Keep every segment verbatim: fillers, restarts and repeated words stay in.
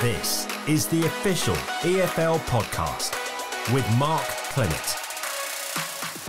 This is the official E F L podcast with Mark Clement.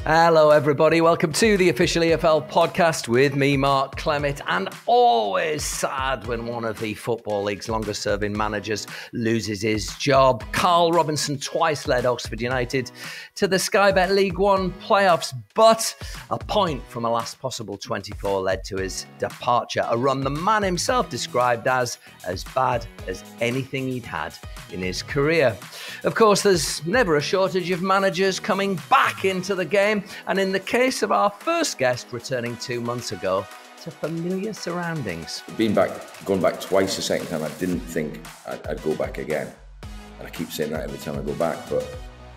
Hello everybody, welcome to the official E F L podcast with me, Mark Clement, and always sad when one of the Football League's longest serving managers loses his job. Carl Robinson twice led Oxford United to the Sky Bet League One playoffs, but a point from a last possible twenty-four led to his departure, a run the man himself described as as bad as anything he'd had in his career. Of course, there's never a shortage of managers coming back into the game, and in the case of our first guest, returning two months ago to familiar surroundings. Being back, going back twice the second time, I didn't think I'd, I'd go back again. And I keep saying that every time I go back, but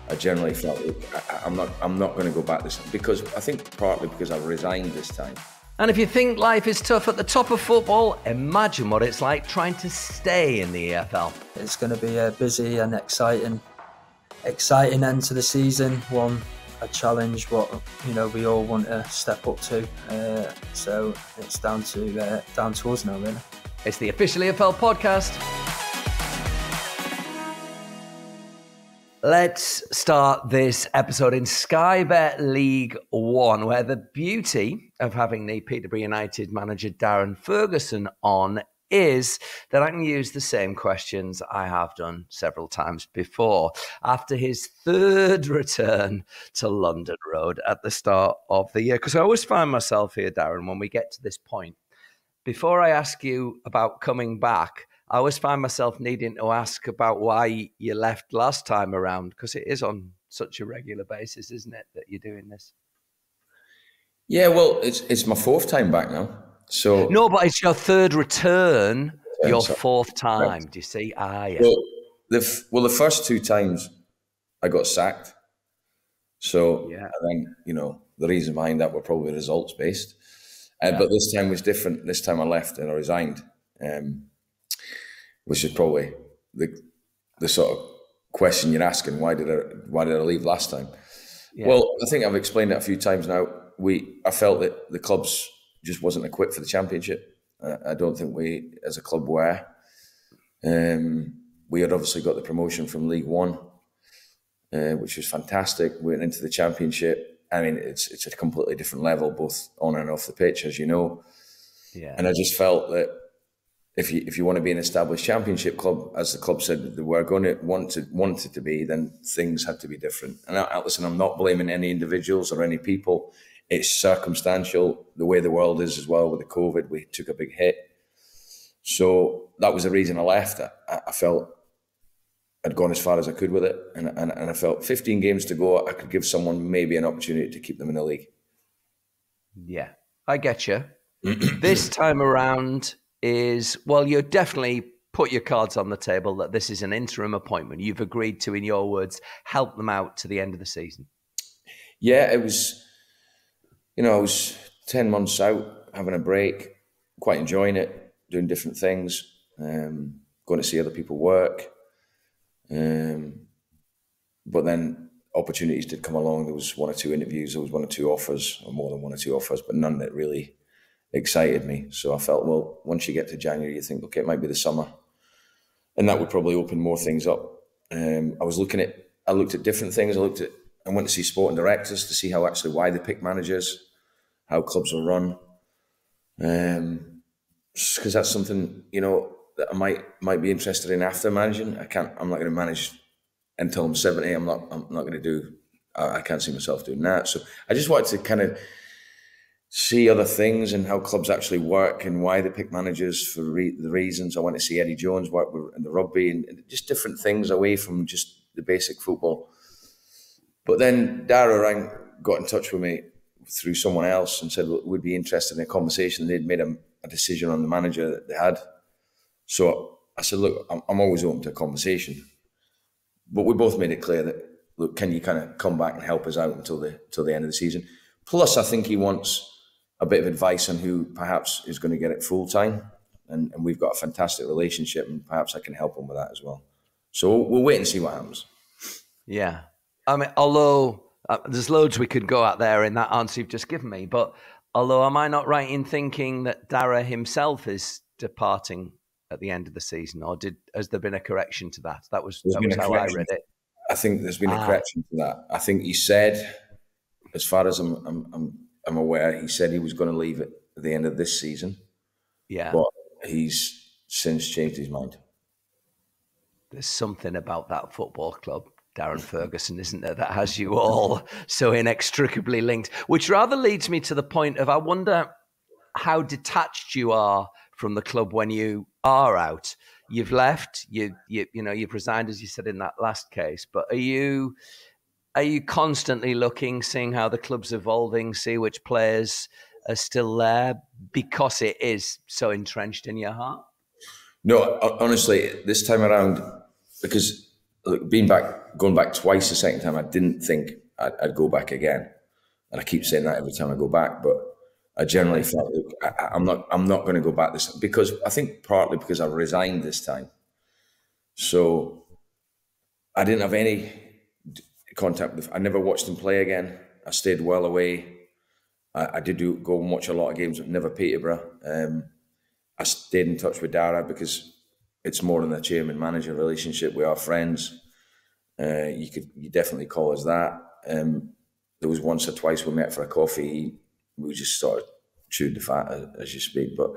I generally felt I, I'm not, I'm not going to go back this time, because I think partly because I've resigned this time. And if you think life is tough at the top of football, imagine what it's like trying to stay in the E F L. It's going to be a busy and exciting, exciting end to the season. One. A challenge what you know we all want to step up to, uh, so it's down to uh, down to us now, really. It's the official E F L podcast. Let's start this episode in Sky Bet League One, where the beauty of having the Peterborough United manager Darren Ferguson on is that I can use the same questions I have done several times before. After his third return to London Road at the start of the year, because I always find myself here, Darren, when we get to this point, before I ask you about coming back, I always find myself needing to ask about why you left last time around, because it is on such a regular basis, isn't it, that you're doing this? Yeah, well, it's it's my fourth time back now. So no, but it's your third return, yeah, your sorry. fourth time. Right. Do you see? Ah, yeah. Well the, well, the first two times I got sacked. So yeah. I think, you know, the reason behind that were probably results based. Uh, yeah. But this time was different. This time I left and I resigned, um, which is probably the the sort of question you're asking. Why did I why did I leave last time? Yeah. Well, I think I've explained it a few times now. We I felt that the club's just wasn't equipped for the Championship. I don't think we, as a club, were. Um, we had obviously got the promotion from League One, uh, which was fantastic. We went into the Championship. I mean, it's it's a completely different level, both on and off the pitch, as you know. Yeah. And I just felt that if you if you want to be an established Championship club, as the club said they were going to want to wanted to be, then things had to be different. And I, listen, I'm not blaming any individuals or any people. It's circumstantial, the way the world is as well with the COVID. We took a big hit. So that was the reason I left. I, I felt I'd gone as far as I could with it. And, and, and I felt fifteen games to go, I could give someone maybe an opportunity to keep them in the league. Yeah, I get you. This time around is, well, you're definitely... put your cards on the table that this is an interim appointment. You've agreed to, in your words, help them out to the end of the season. Yeah, it was... You know, I was ten months out, having a break, quite enjoying it, doing different things, um, going to see other people work. Um, but then opportunities did come along. There was one or two interviews, there was one or two offers, or more than one or two offers, but none that really excited me. So I felt, well, once you get to January, you think, okay, it might be the summer. And that would probably open more things up. Um, I was looking at, I looked at different things. I looked at, I went to see sporting directors to see how actually why they pick managers, how clubs are run, because um, that's something, you know, that I might might be interested in after managing. I can't. I'm not going to manage until I'm seventy. I'm not. I'm not going to do. I, I can't see myself doing that. So I just wanted to kind of see other things and how clubs actually work and why they pick managers for re the reasons. I went to see Eddie Jones work in the rugby and, and just different things away from just the basic football. But then Darragh rang, got in touch with me through someone else and said, well, we'd be interested in a conversation. They'd made a, a decision on the manager that they had. So I said, look, I'm, I'm always open to a conversation. But we both made it clear that, look, can you kind of come back and help us out until the, until the end of the season? Plus, I think he wants a bit of advice on who perhaps is going to get it full time. And, and we've got a fantastic relationship and perhaps I can help him with that as well. So we'll, we'll wait and see what happens. Yeah. I mean, although uh, there's loads we could go out there in that answer you've just given me, but although am I not right in thinking that Darragh himself is departing at the end of the season, or did has there been a correction to that? That was, that was how I read it. I think there's been ah. a correction to that. I think he said, as far as I'm, I'm, I'm, I'm aware, he said he was going to leave at the end of this season. Yeah. But he's since changed his mind. There's something about that football club, Darren Ferguson, isn't there, that has you all so inextricably linked, which rather leads me to the point of, I wonder how detached you are from the club when you are out. You've left, you you you know, you've resigned, as you said in that last case, but are you are you constantly looking, seeing how the club's evolving, see which players are still there, because it is so entrenched in your heart? No, honestly, this time around, because look, being back, going back twice the second time, I didn't think I'd, I'd go back again, and I keep saying that every time I go back. But I generally felt, look, I, I'm not, I'm not going to go back this time, because I think partly because I resigned this time, so I didn't have any contact with. I never watched them play again. I stayed well away. I, I did do, go and watch a lot of games, but never Peterborough. Um, I stayed in touch with Darragh because it's more than a chairman-manager relationship. We are friends. Uh, you could, you definitely call us that. Um, there was once or twice we met for a coffee. We just sort of chewed the fat as you speak. But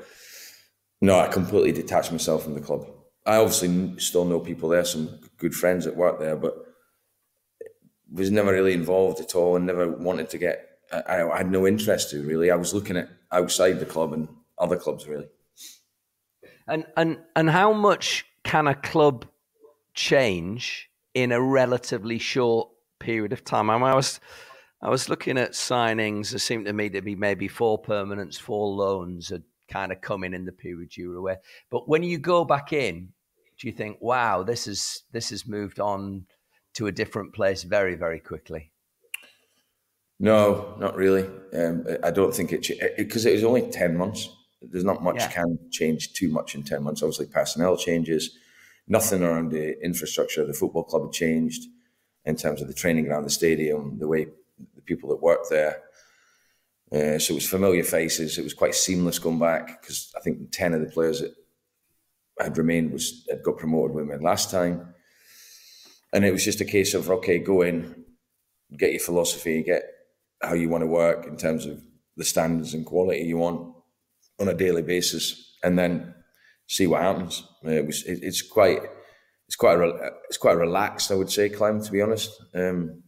no, I completely detached myself from the club. I obviously still know people there, some good friends that work there, but was never really involved at all and never wanted to get... I, I had no interest to, really. I was looking at outside the club and other clubs, really. And and and how much can a club change in a relatively short period of time? I mean, I was I was looking at signings. There seemed to me to be maybe four permanents, four loans had kind of come in in the period you were away. But when you go back in, do you think, wow, this is this has moved on to a different place very, very quickly? No, not really. Um, I don't think it because it, it was only ten months. There's not much yeah. can change too much in ten months. Obviously, personnel changes. Nothing around the infrastructure of the football club had changed in terms of the training ground, the stadium, the way the people that worked there. Uh, so it was familiar faces. It was quite seamless going back because I think ten of the players that had remained was had got promoted when we went last time. And it was just a case of, okay, go in, get your philosophy, get how you want to work in terms of the standards and quality you want on a daily basis, and then see what happens. It was, it, it's quite, it's quite, a, it's quite relaxed, I would say, Clem, to be honest. Um,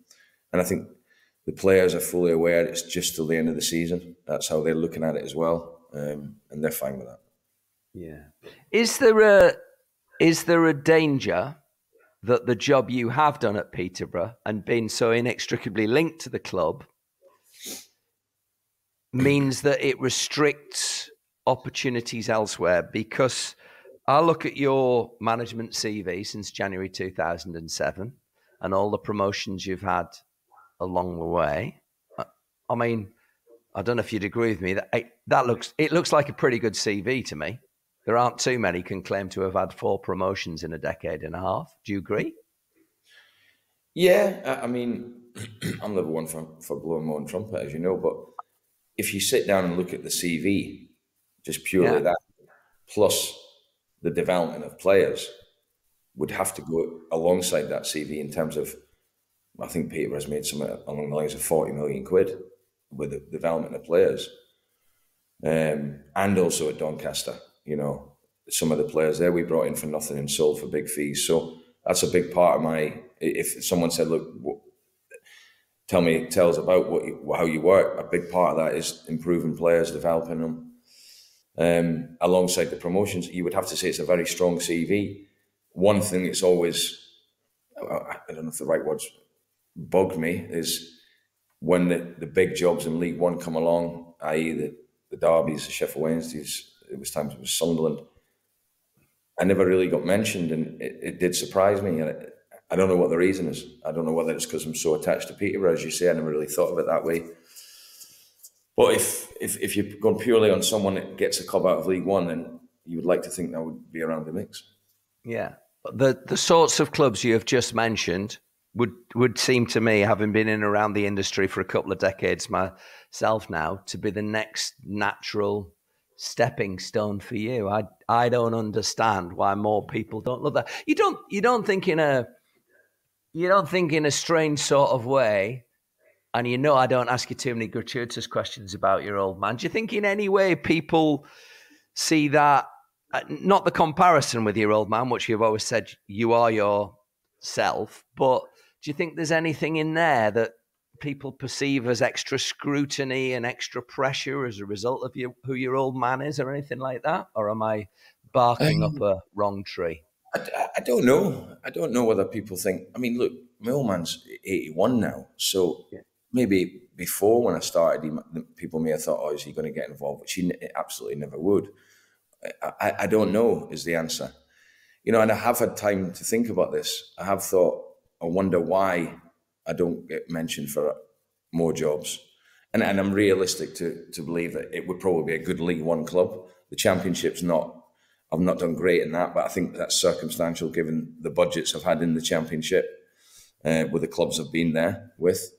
and I think the players are fully aware it's just till the end of the season. That's how they're looking at it as well, um, and they're fine with that. Yeah. Is there a, is there a danger that the job you have done at Peterborough and being so inextricably linked to the club means that it restricts opportunities elsewhere? Because I look at your management C V since January two thousand seven and all the promotions you've had along the way. I mean, I don't know if you'd agree with me that I, that looks it looks like a pretty good C V to me. There aren't too many can claim to have had four promotions in a decade and a half. Do you agree? Yeah, I mean, I'm never one for, for blowing my own trumpet, as you know, but if you sit down and look at the C V, just purely yeah. that, plus the development of players would have to go alongside that C V in terms of, I think Peter has made something along the lines of forty million quid with the development of players. Um, and also at Doncaster, you know, some of the players there we brought in for nothing and sold for big fees. So that's a big part of my, if someone said, look, what, tell me, tell us about what you, how you work. A big part of that is improving players, developing them. Um, alongside the promotions, you would have to say it's a very strong C V. One thing that's always, I don't know if the right words, bugged me is when the, the big jobs in League One come along, that is the, the Derbies, the Sheffield Wednesdays, it was times it was Sunderland. I never really got mentioned, and it, it did surprise me. And it, I don't know what the reason is. I don't know whether it's because I'm so attached to Peterborough, as you say. I never really thought of it that way. But if, if if you're going purely on someone that gets a club out of League One, then you would like to think that would be around the mix. Yeah. The the sorts of clubs you have just mentioned would, would seem to me, having been in and around the industry for a couple of decades myself now, to be the next natural stepping stone for you. I I don't understand why more people don't love that. You don't you don't think in a you don't think in a strange sort of way. And you know I don't ask you too many gratuitous questions about your old man. Do you think in any way people see that, not the comparison with your old man, which you've always said you are yourself, but do you think there's anything in there that people perceive as extra scrutiny and extra pressure as a result of you, who your old man is or anything like that? Or am I barking um, up a wrong tree? I, I don't know. I don't know whether people think... I mean, look, my old man's eighty-one now, so... Yeah. Maybe before when I started, people may have thought, oh, is he going to get involved? Which he absolutely never would. I, I don't know is the answer. You know, and I have had time to think about this. I have thought, I wonder why I don't get mentioned for more jobs. And, and I'm realistic to, to believe that it would probably be a good League One club. The Championship's not, I've not done great in that, but I think that's circumstantial given the budgets I've had in the Championship uh, with the clubs I've been there with.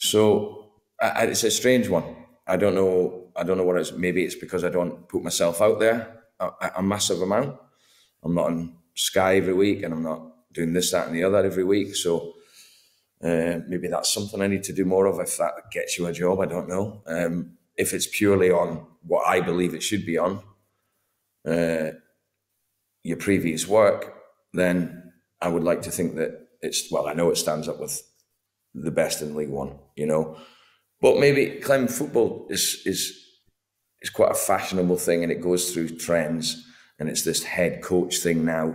So I, it's a strange one. I don't know. I don't know what it is. Maybe it's because I don't put myself out there a, a massive amount. I'm not on Sky every week, and I'm not doing this, that, and the other every week. So uh, maybe that's something I need to do more of. If that gets you a job, I don't know. Um, if it's purely on what I believe it should be on, uh, your previous work, then I would like to think that it's. Well, I know it stands up with the best in League One, you know, but maybe Clem football is is is quite a fashionable thing, and it goes through trends, and it's this head coach thing now,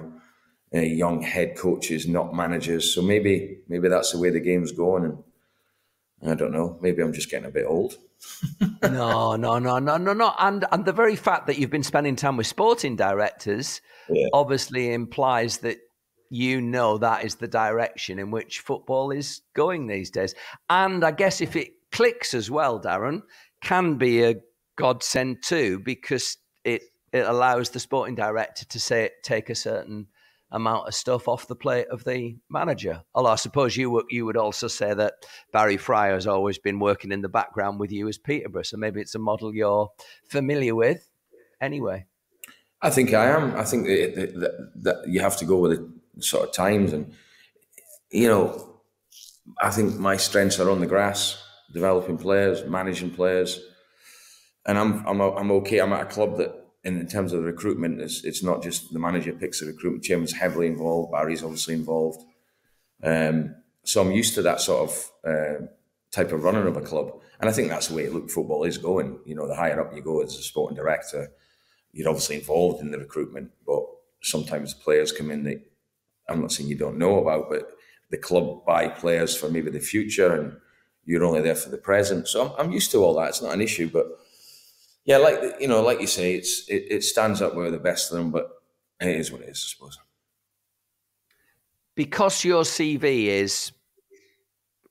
uh, young head coaches, not managers. So maybe maybe that's the way the game's going, and I don't know. Maybe I'm just getting a bit old. no, no, no, no, no, no. And and the very fact that you've been spending time with sporting directors yeah. obviously implies that. You know that is the direction in which football is going these days. And I guess if it clicks as well, Darren, can be a godsend too, because it, it allows the sporting director to say take a certain amount of stuff off the plate of the manager. Although I suppose you, you would also say that Barry Fry has always been working in the background with you as Peterborough, so maybe it's a model you're familiar with anyway. I think I am. I think that, that, that you have to go with it. Sort of times, and you know, I think my strengths are on the grass, developing players, managing players, and I'm I'm I'm okay. I'm at a club that, in terms of the recruitment, it's it's not just the manager picks the recruitment. Jim's heavily involved. Barry's obviously involved. Um, so I'm used to that sort of uh, type of running of a club, and I think that's the way look football is going. You know, the higher up you go as a sporting director, you're obviously involved in the recruitment, but sometimes players come in that. I'm not saying you don't know about, but the club buy players for maybe the future, and you're only there for the present. So I'm, I'm used to all that. It's not an issue, but yeah, like you know, like you say, it's it, it stands up with the best of them, but it is what it is, I suppose. Because your C V is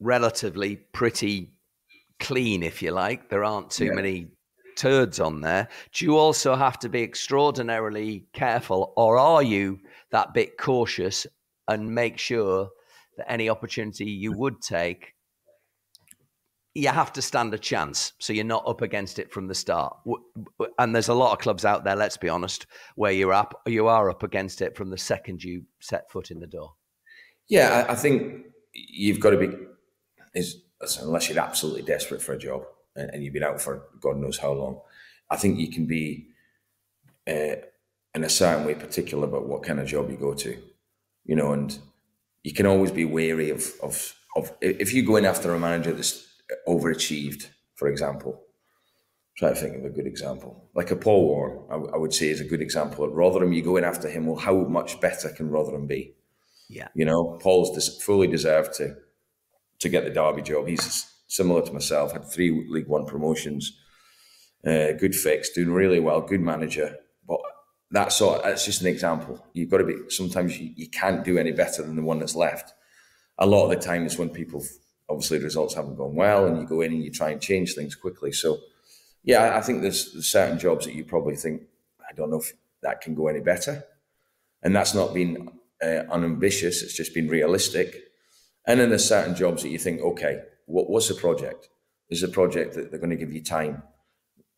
relatively pretty clean, if you like, there aren't too yeah. many turds on there. Do you also have to be extraordinarily careful, or are you that bit cautious and make sure that any opportunity you would take, you have to stand a chance, so you're not up against it from the start? And there's a lot of clubs out there, let's be honest, where you're up, you are up against it from the second you set foot in the door. Yeah, I think you've got to be, is unless you're absolutely desperate for a job and you've been out for God knows how long, I think you can be uh, in a certain way particular about what kind of job you go to, you know, and you can always be wary of, of, of if you go in after a manager that's overachieved, for example. Try to think of a good example. Like a Paul Warren, I, I would say, is a good example. At Rotherham, you go in after him, well, how much better can Rotherham be? Yeah. You know, Paul's des- fully deserved to, to get the Derby job. He's similar to myself, had three League One promotions, uh, good fix, doing really well, good manager. But that sort of, that's just an example. You've got to be, sometimes you, you can't do any better than the one that's left. A lot of the time it's when people, obviously results haven't gone well, and you go in and you try and change things quickly. So yeah, I think there's, there's certain jobs that you probably think, I don't know if that can go any better. And that's not being uh, unambitious, it's just been realistic. And then there's certain jobs that you think, okay, What, what's the project? Is the project that they're going to give you time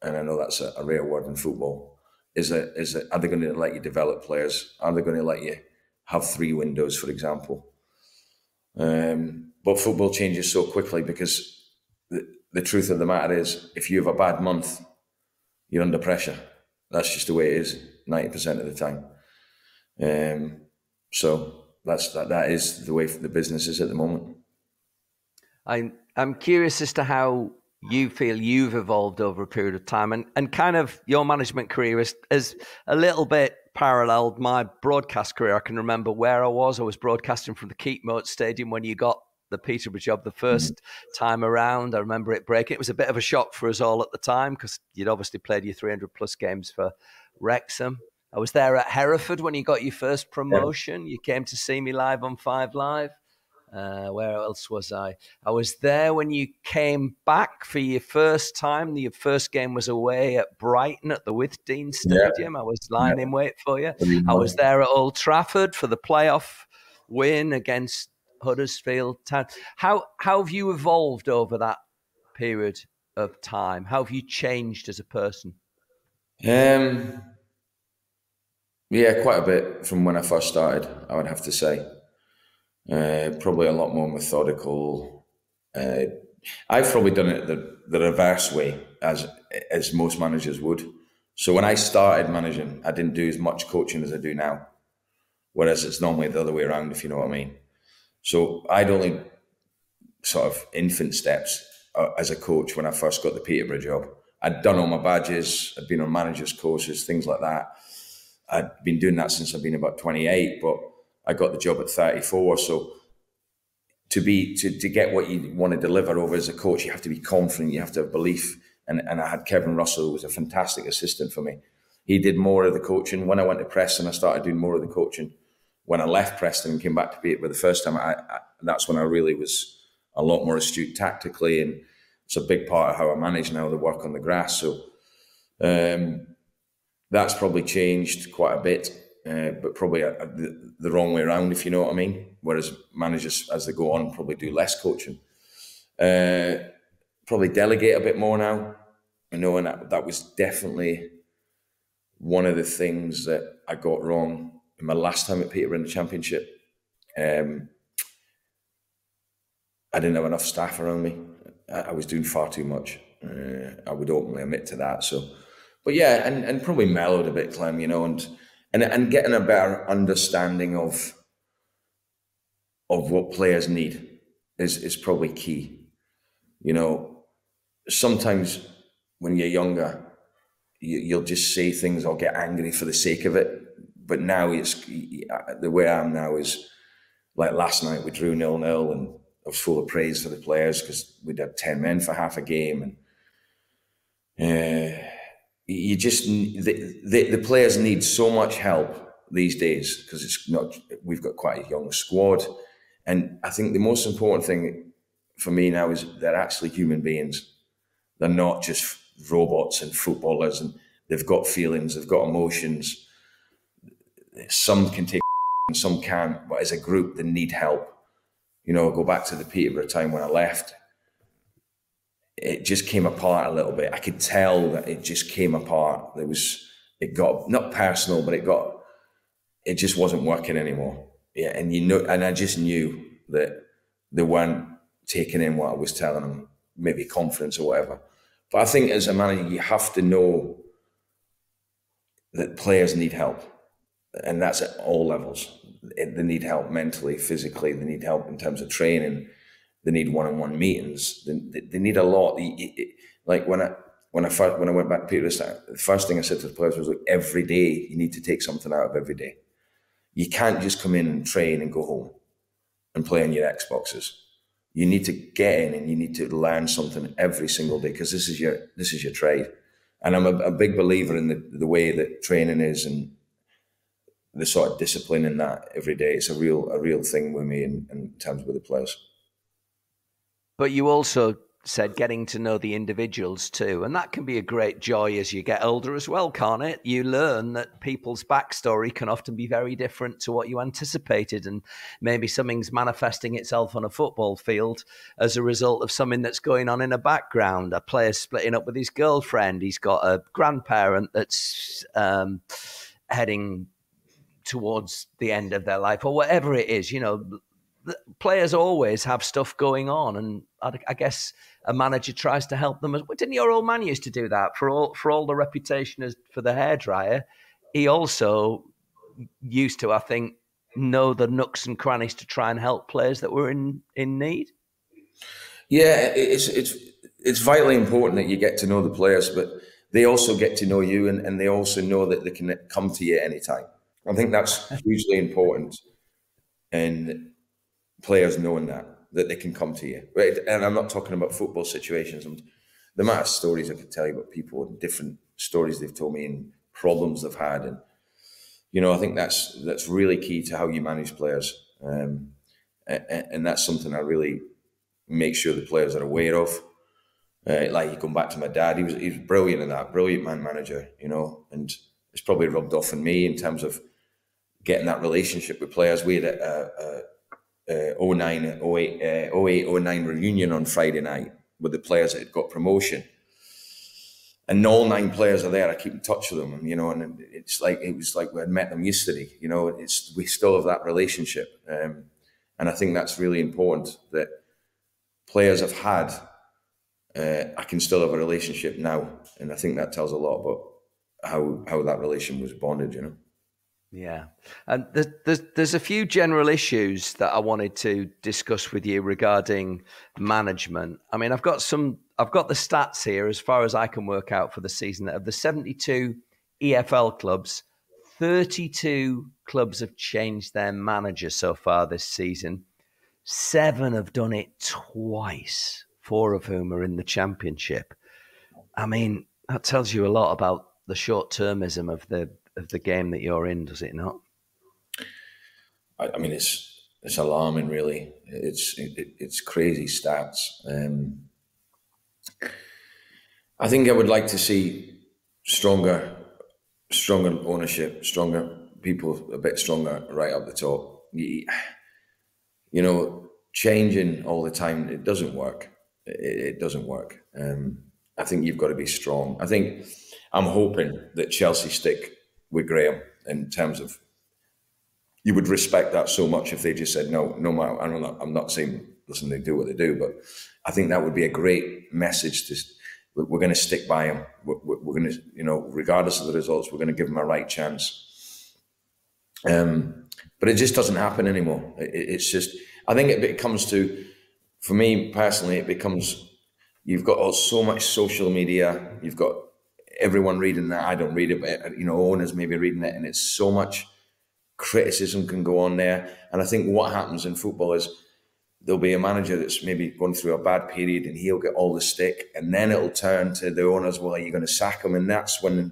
and I know that's a, a rare word in football, is that, is that are they going to let you develop players? Are they going to let you have three windows, for example? Um, but football changes so quickly, because the, the truth of the matter is, if you have a bad month, you're under pressure. That's just the way it is ninety percent of the time. Um, so that's that. That is the way the business is at the moment. I'm I'm curious as to how you feel you've evolved over a period of time, and, and kind of your management career is, is a little bit paralleled my broadcast career. I can remember where I was. I was broadcasting from the Keepmoat Stadium when you got the Peterborough job the first time around. I remember it breaking. It was a bit of a shock for us all at the time, because you'd obviously played your three hundred plus games for Wrexham. I was there at Hereford when you got your first promotion. Yeah. You came to see me live on Five Live. Uh, where else was I? I was there when you came back for your first time. Your first game was away at Brighton at the Withdean Stadium. Yeah. I was lying yeah. in wait for you. I was there at Old Trafford for the playoff win against Huddersfield Town. How, how have you evolved over that period of time? How have you changed as a person? Um, yeah, quite a bit from when I first started, I would have to say. Uh, probably a lot more methodical. Uh, I've probably done it the, the reverse way, as as most managers would. So when I started managing, I didn't do as much coaching as I do now, whereas it's normally the other way around, if you know what I mean. So I'd only sort of infant steps as a coach when I first got the Peterborough job. I'd done all my badges, I'd been on managers' courses, things like that. I'd been doing that since I've been about twenty-eight, but I got the job at thirty-four, so to be to, to get what you want to deliver over as a coach, you have to be confident, you have to have belief. And, and I had Kevin Russell, who was a fantastic assistant for me. He did more of the coaching. When I went to Preston, I started doing more of the coaching. When I left Preston and came back to Peterborough the first time, I, I, that's when I really was a lot more astute tactically, and it's a big part of how I manage now, the work on the grass. So um, that's probably changed quite a bit. Uh, but probably a, a, the, the wrong way around, if you know what I mean. Whereas managers, as they go on, probably do less coaching. Uh, probably delegate a bit more now. I know, and that, that was definitely one of the things that I got wrong in my last time at Peterborough in the Championship. Um, I didn't have enough staff around me. I, I was doing far too much. Uh, I would openly admit to that. So, but yeah, and, and probably mellowed a bit, Clem, you know, and And, and getting a better understanding of of what players need is, is probably key. You know, sometimes when you're younger, you, you'll just say things or get angry for the sake of it. But now it's, the way I am now is, like last night we drew nil nil, and I was full of praise for the players because we'd had ten men for half a game. And uh, You just the, the the players need so much help these days, because it's not we've got quite a young squad, and I think the most important thing for me now is they're actually human beings. They're not just robots and footballers, and they've got feelings, they've got emotions. Some can take and some can't, but as a group, they need help. You know, I go back to the Peterborough time when I left. It just came apart a little bit. I could tell that it just came apart. There was, it got not personal, but it got, it just wasn't working anymore. Yeah, and you know, and I just knew that they weren't taking in what I was telling them, maybe confidence or whatever. But I think as a manager, you have to know that players need help, and that's at all levels. They need help mentally, physically. They need help in terms of training. They need one-on-one meetings. They, they, they need a lot. It, it, it, like when I when I first, when I went back to Peterborough, the first thing I said to the players was, "Look, every day you need to take something out of every day. You can't just come in and train and go home and play on your Xboxes. You need to get in and you need to learn something every single day, because this is your this is your trade." And I'm a, a big believer in the the way that training is and the sort of discipline in that every day. It's a real a real thing with me in, in terms with the players. But you also said, getting to know the individuals too. And that can be a great joy as you get older as well, can't it? You learn that people's backstory can often be very different to what you anticipated. And maybe something's manifesting itself on a football field as a result of something that's going on in a background. A player's splitting up with his girlfriend. He's got a grandparent that's um, heading towards the end of their life, or whatever it is, you know. Players always have stuff going on, and I, I guess a manager tries to help them. As, well, didn't your old man used to do that? For all for all the reputation as for the hairdryer, he also used to, I think, know the nooks and crannies to try and help players that were in, in need. Yeah, it's it's it's vitally important that you get to know the players, but they also get to know you, and, and they also know that they can come to you at any time. I think that's hugely important. And players knowing that, that they can come to you. Right? And I'm not talking about football situations. And the amount of stories I could tell you about people and different stories they've told me and problems they've had. And, you know, I think that's that's really key to how you manage players. Um, and, and that's something I really make sure the players are aware of. Uh, like, going back to my dad, he was, he was brilliant in that, brilliant man manager, you know. And it's probably rubbed off on me in terms of getting that relationship with players. We had a... a Uh, oh nine, oh eight, oh nine reunion on Friday night with the players that had got promotion, and all nine players are there. I keep in touch with them, and you know, and it's like it was like we had met them yesterday. You know, it's we still have that relationship, um, and I think that's really important that players have had. Uh, I can still have a relationship now, and I think that tells a lot about how how that relation was bonded. You know. Yeah. And there's, there's, there's a few general issues that I wanted to discuss with you regarding management. I mean, I've got some, I've got the stats here as far as I can work out for the season. Of the seventy-two E F L clubs, thirty-two clubs have changed their manager so far this season. Seven have done it twice, four of whom are in the Championship. I mean, that tells you a lot about the short-termism of the of the game that you're in, does it not? I, I mean, it's it's alarming, really. It's it, it's crazy stats. Um, I think I would like to see stronger, stronger ownership, stronger people, a bit stronger right up the top. You, you know, changing all the time, it doesn't work. It, it doesn't work. Um, I think you've got to be strong. I think I'm hoping that Chelsea stick with Graham, in terms of, you would respect that so much if they just said no, no matter. I'm not, I'm not saying listen, they do what they do, but I think that would be a great message to. We're going to stick by him. We're, we're going to, you know, regardless of the results, we're going to give him a right chance. Um, but it just doesn't happen anymore. It, it's just, I think it, it comes to, for me personally, it becomes you've got all, so much social media, you've got. Everyone reading that, I don't read it, but you know, owners maybe reading it, and it's so much criticism can go on there. And I think what happens in football is there'll be a manager that's maybe gone through a bad period, and he'll get all the stick, and then it'll turn to the owners. Well, are you going to sack him? And that's when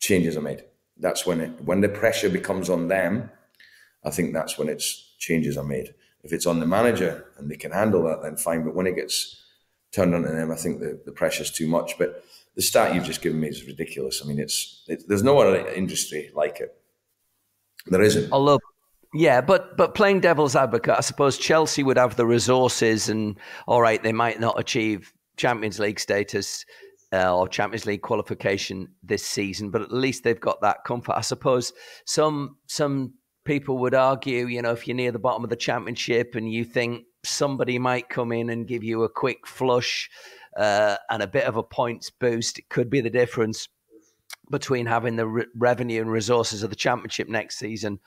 changes are made. That's when it, when the pressure becomes on them. I think that's when it's changes are made. If it's on the manager and they can handle that, then fine. But when it gets turned onto them, I think the, the pressure's too much. But the stat you've just given me is ridiculous. I mean, it's it, there's no other industry like it. There isn't. Although, yeah, but but playing devil's advocate, I suppose Chelsea would have the resources, and all right, they might not achieve Champions League status uh, or Champions League qualification this season, but at least they've got that comfort. I suppose some some people would argue, you know, if you're near the bottom of the Championship and you think somebody might come in and give you a quick flush. Uh, and a bit of a points boost, it could be the difference between having the re revenue and resources of the Championship next season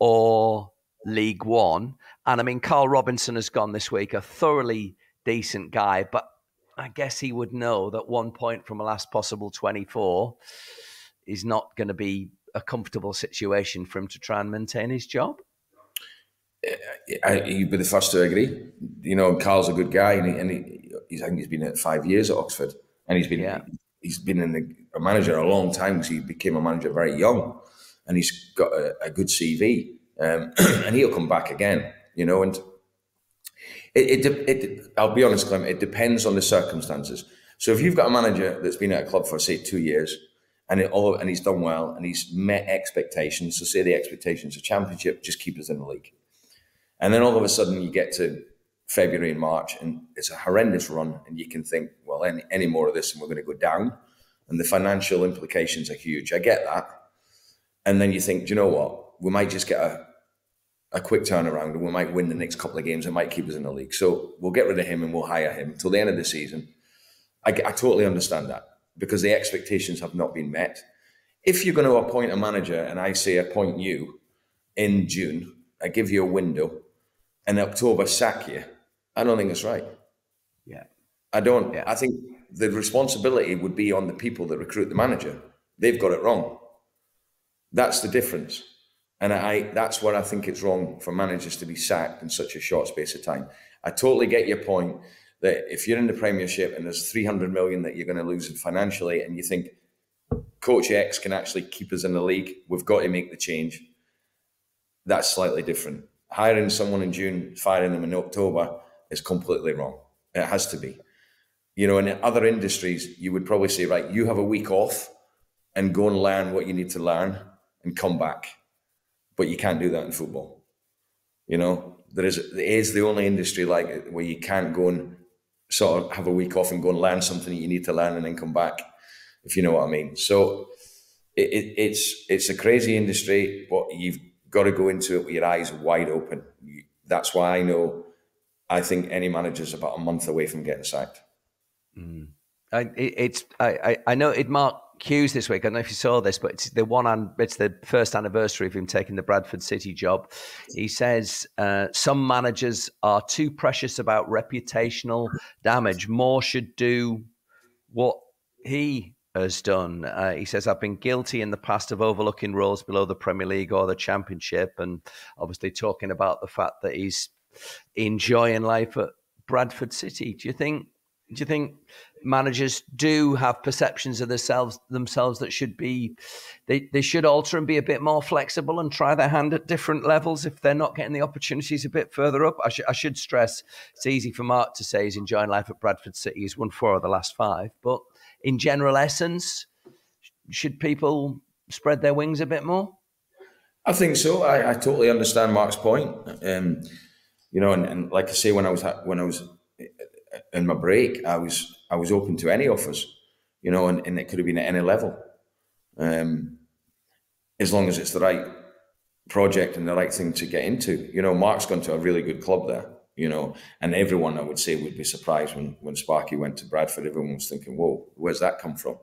or League One. And I mean, Carl Robinson has gone this week, a thoroughly decent guy, but I guess he would know that one point from a last possible twenty-four is not going to be a comfortable situation for him to try and maintain his job. I, you'd be the first to agree. You know, Carl's a good guy, and, he, and he, he's, I think he's been at five years at Oxford, and he's been yeah. he's been in the, a manager a long time because he became a manager very young, and he's got a, a good C V, um, and he'll come back again. You know, and It, it, it, I'll be honest, Clem, it depends on the circumstances. So if you've got a manager that's been at a club for, say, two years and it all, and he's done well and he's met expectations, so say the expectations of Championship, just keep us in the league. And then all of a sudden you get to February and March and it's a horrendous run and you can think, well, any, any more of this and we're going to go down. And the financial implications are huge. I get that. And then you think, do you know what? We might just get a, a quick turnaround and we might win the next couple of games and might keep us in the league. So we'll get rid of him and we'll hire him till the end of the season. I, I totally understand that because the expectations have not been met. If you're going to appoint a manager and I say appoint you in June, I give you a window and October sack you, I don't think it's right. Yeah. I don't. Yeah. I think the responsibility would be on the people that recruit the manager. They've got it wrong. That's the difference. And I, that's where I think it's wrong for managers to be sacked in such a short space of time. I totally get your point that if you're in the Premiership and there's three hundred million that you're going to lose financially and you think Coach X can actually keep us in the league, we've got to make the change. That's slightly different. Hiring someone in June, firing them in October is completely wrong. It has to be. You know, in other industries, you would probably say, right, you have a week off and go and learn what you need to learn and come back. But you can't do that in football. You know, there is, there is the only industry like it where you can't go and sort of have a week off and go and learn something that you need to learn and then come back, if you know what I mean. So it, it, it's, it's a crazy industry, but you've got to go into it with your eyes wide open. You, that's why I know I think any manager's about a month away from getting sacked. Mm. I, it, it's I, I know it marked Hughes this week. I don't know if you saw this, but it's the one. It's the first anniversary of him taking the Bradford City job. He says uh, some managers are too precious about reputational damage. Moore should do what he has done. Uh, he says, I've been guilty in the past of overlooking roles below the Premier League or the Championship, and obviously talking about the fact that he's enjoying life at Bradford City. Do you think? Do you think managers do have perceptions of themselves themselves that should be, they, they should alter and be a bit more flexible and try their hand at different levels if they're not getting the opportunities a bit further up? I, sh I should stress, it's easy for Mark to say he's enjoying life at Bradford City. He's won four of the last five. But in general essence, should people spread their wings a bit more? I think so. I, I totally understand Mark's point. Um, you know, and, and like I say, when I was, when I was, in my break, I was I was open to any offers, you know, and, and it could have been at any level, um, as long as it's the right project and the right thing to get into. You know, Mark's gone to a really good club there, you know, and everyone I would say would be surprised when when Sparky went to Bradford. Everyone was thinking, "Whoa, where's that come from?"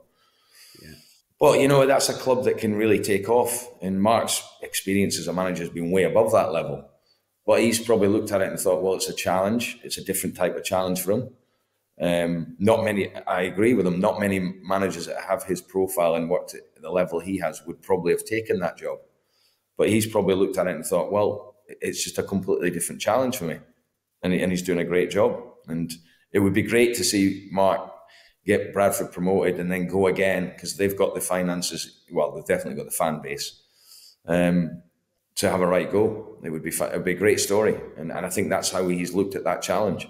Yeah. But you know, that's a club that can really take off. And Mark's experience as a manager has been way above that level. But he's probably looked at it and thought, well, it's a challenge. It's a different type of challenge for him. Um, not many, I agree with him, not many managers that have his profile and worked at the level he has would probably have taken that job. But he's probably looked at it and thought, well, it's just a completely different challenge for me. And, he, and he's doing a great job. And it would be great to see Mark get Bradford promoted and then go again, because they've got the finances. Well, they've definitely got the fan base. Um To have a right go, it would be it would be a great story, and and I think that's how he's looked at that challenge.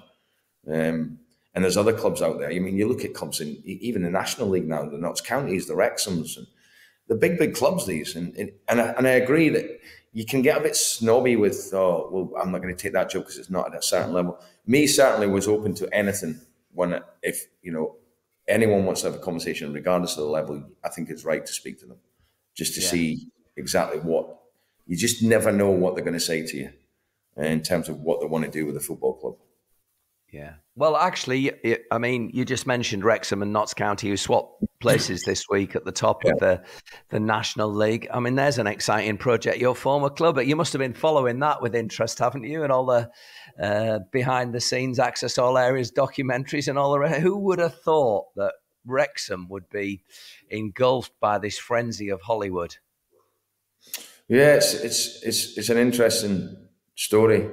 Um, and there's other clubs out there. I mean, you look at clubs in even the National League now, the Notts Counties, the Wrexhams, and the big big clubs. These and and and I, and I agree that you can get a bit snobby with, oh well, I'm not going to take that job because it's not at a certain level. Me certainly was open to anything. When if you know anyone wants to have a conversation, regardless of the level, I think it's right to speak to them, just to yeah. see exactly what. You just never know what they're going to say to you in terms of what they want to do with a football club. Yeah. Well, actually, I mean, you just mentioned Wrexham and Notts County, who swapped places this week at the top yeah. of the, the National League. I mean, there's an exciting project. Your former club, but you must have been following that with interest, haven't you? And all the uh, behind-the-scenes, Access All Areas documentaries and all the rest. Who would have thought that Wrexham would be engulfed by this frenzy of Hollywood? Yeah, it's, it's it's it's an interesting story,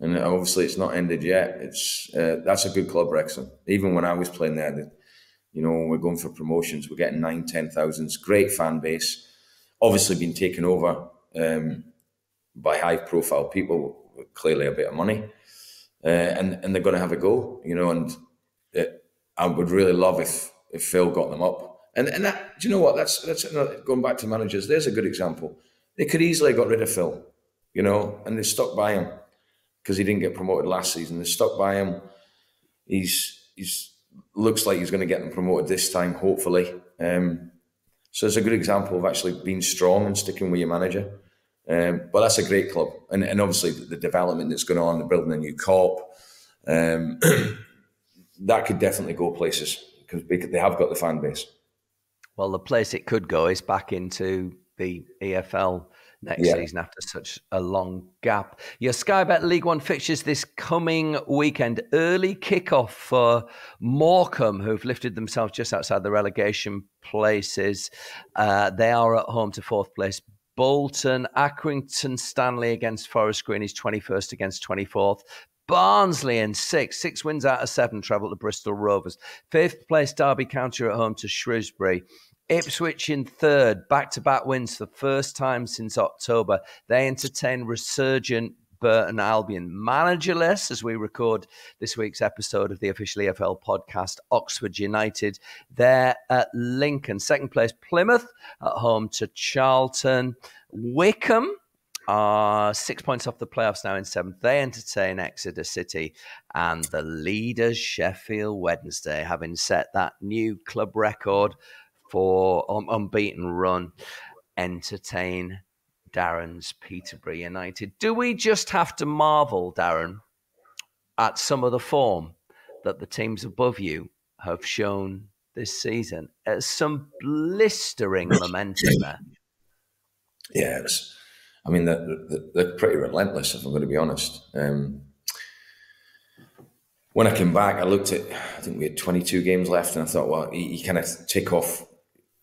and obviously it's not ended yet. It's uh, that's a good club, Wrexham. Even when I was playing there, the, you know, when we're going for promotions, we're getting nine, ten thousands. Great fan base. Obviously, been taken over um, by high-profile people with clearly a bit of money, uh, and and they're going to have a go, you know. And it, I would really love if if Phil got them up. And and that, do you know what? That's that's another, going back to managers. There's a good example. They could easily have got rid of Phil, you know, and they stuck by him because he didn't get promoted last season. They stuck by him. He's he's looks like he's going to get them promoted this time, hopefully. Um, so it's a good example of actually being strong and sticking with your manager. Um, but that's a great club, and and obviously the development that's going on, the building a new corp, um, that could definitely go places because they have got the fan base. Well, the place it could go is back into the E F L next yeah. season after such a long gap. Your Sky Bet League One fixtures this coming weekend. Early kickoff for Morecambe, who've lifted themselves just outside the relegation places. Uh, they are at home to fourth place Bolton. Accrington Stanley against Forest Green is twenty-first against twenty-fourth. Barnsley in six, six wins out of seven, travel to Bristol Rovers. Fifth place Derby County at home to Shrewsbury. Ipswich in third, back-to-back wins for the first time since October. They entertain resurgent Burton Albion. Managerless, as we record this week's episode of the official E F L podcast, Oxford United. They're at Lincoln. Second place, Plymouth at home to Charlton. Wickham are six points off the playoffs now in seventh. They entertain Exeter City, and the leaders, Sheffield Wednesday, having set that new club record for an unbeaten run, entertain Darren's Peterborough United. Do we just have to marvel, Darren, at some of the form that the teams above you have shown this season? There's some blistering momentum there. Yeah, it's, I mean, they're, they're pretty relentless, if I'm going to be honest. Um, when I came back, I looked at, I think we had twenty-two games left, and I thought, well, you, you kind of tick off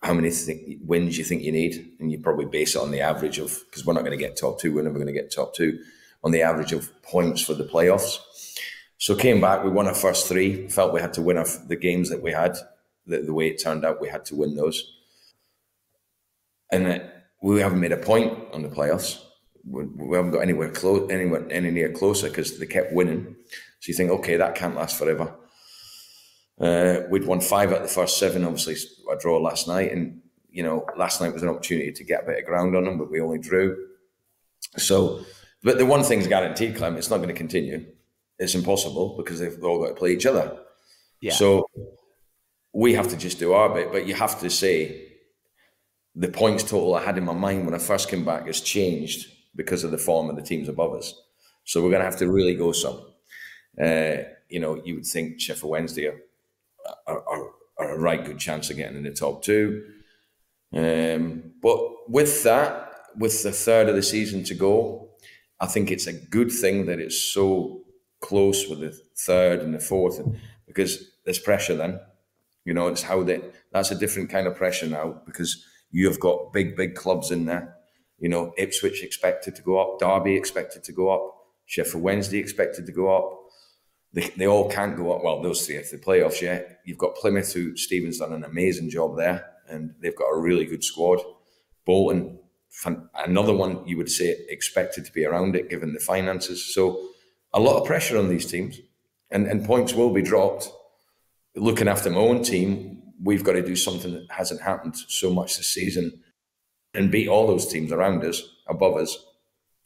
how many th- wins you think you need, and you probably base it on the average of, because we're not going to get top two, we're never going to get top two, on the average of points for the playoffs. So came back, we won our first three, felt we had to win our, the games that we had, the, the way it turned out, we had to win those. And uh, we haven't made a point on the playoffs. We, we haven't got anywhere close, anywhere any near closer because they kept winning. So you think, okay, that can't last forever. Uh, we'd won five out of the first seven, obviously a draw last night, and you know last night was an opportunity to get a bit of ground on them, but we only drew. So, but the one thing's guaranteed, Clem, it's not going to continue. It's impossible because they've all got to play each other. Yeah. So we have to just do our bit, but you have to say the points total I had in my mind when I first came back has changed because of the form of the teams above us. So we're going to have to really go some. Uh, you know, you would think Sheffield Wednesday are Are, are, are a right good chance of getting in the top two. Um, but with that, with the third of the season to go, I think it's a good thing that it's so close with the third and the fourth, because there's pressure then. You know, it's how that, that's a different kind of pressure now because you have got big, big clubs in there. You know, Ipswich expected to go up, Derby expected to go up, Sheffield Wednesday expected to go up. They, they all can't go up. Well, those three, if the playoffs, yeah. You've got Plymouth, who Stephen's done an amazing job there, and they've got a really good squad. Bolton, another one you would say expected to be around it, given the finances. So a lot of pressure on these teams, and, and points will be dropped. Looking after my own team, we've got to do something that hasn't happened so much this season and beat all those teams around us, above us.